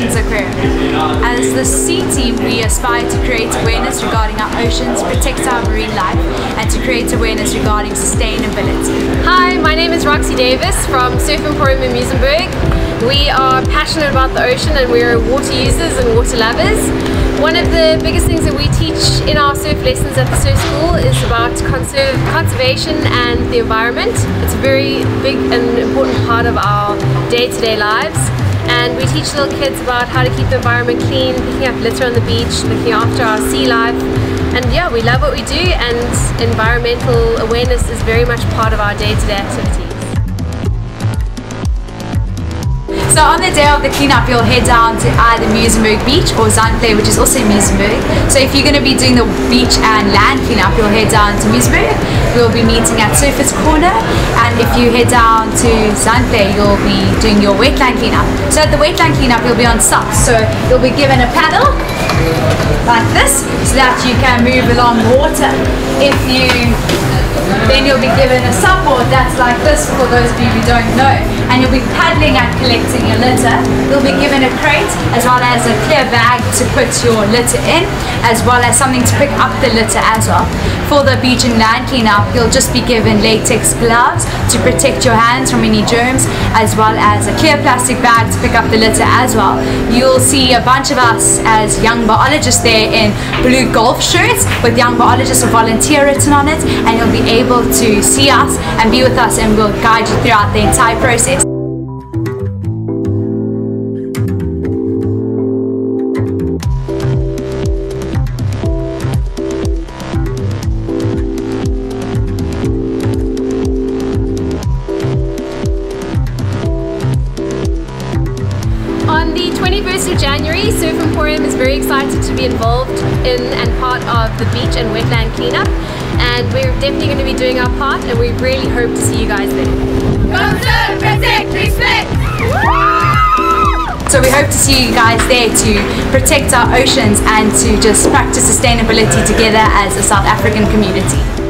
Oceans Aquarium. As the Sea Team, we aspire to create awareness regarding our oceans, protect our marine life, and to create awareness regarding sustainability. Hi, my name is Roxy Davis from Surf Emporium in Muizenburg. We are passionate about the ocean and we're water users and water lovers. One of the biggest things that we teach in our surf lessons at the surf school is about conservation and the environment. It's a very big and important part of our day-to-day lives. And we teach little kids about how to keep the environment clean, picking up litter on the beach, looking after our sea life. And yeah, we love what we do, and environmental awareness is very much part of our day-to-day activity. So on the day of the cleanup, you'll head down to either Muizenburg Beach or Zandvlei, which is also in Muizenburg. So if you're going to be doing the beach and land cleanup, you'll head down to Muizenburg. We'll be meeting at Surfers Corner, and if you head down to Zandvlei, you'll be doing your wetland cleanup. So at the wetland cleanup, you'll be on SUP. So you'll be given a paddle like this, so that you can move along water. Then you'll be given a support that's like this for those of you who don't know, and you'll be paddling and collecting your litter. You'll be given a crate as well as a clear bag to put your litter in, as well as something to pick up the litter as well. For the beach and land cleanup, you'll just be given latex gloves to protect your hands from any germs, as well as a clear plastic bag to pick up the litter as well. You'll see a bunch of us as young biologists there in blue golf shirts with young biologists or volunteer written on it, and you'll be able to see us and be with us, and we'll guide you throughout the entire process. On the 21st of January, Surf Emporium is very excited to be involved in and part of the beach and wetland cleanup, and we're definitely going to be doing our part, and we really hope to see you guys there. Come surf, protect, respect! So we hope to see you guys there to protect our oceans and to just practice sustainability together as a South African community.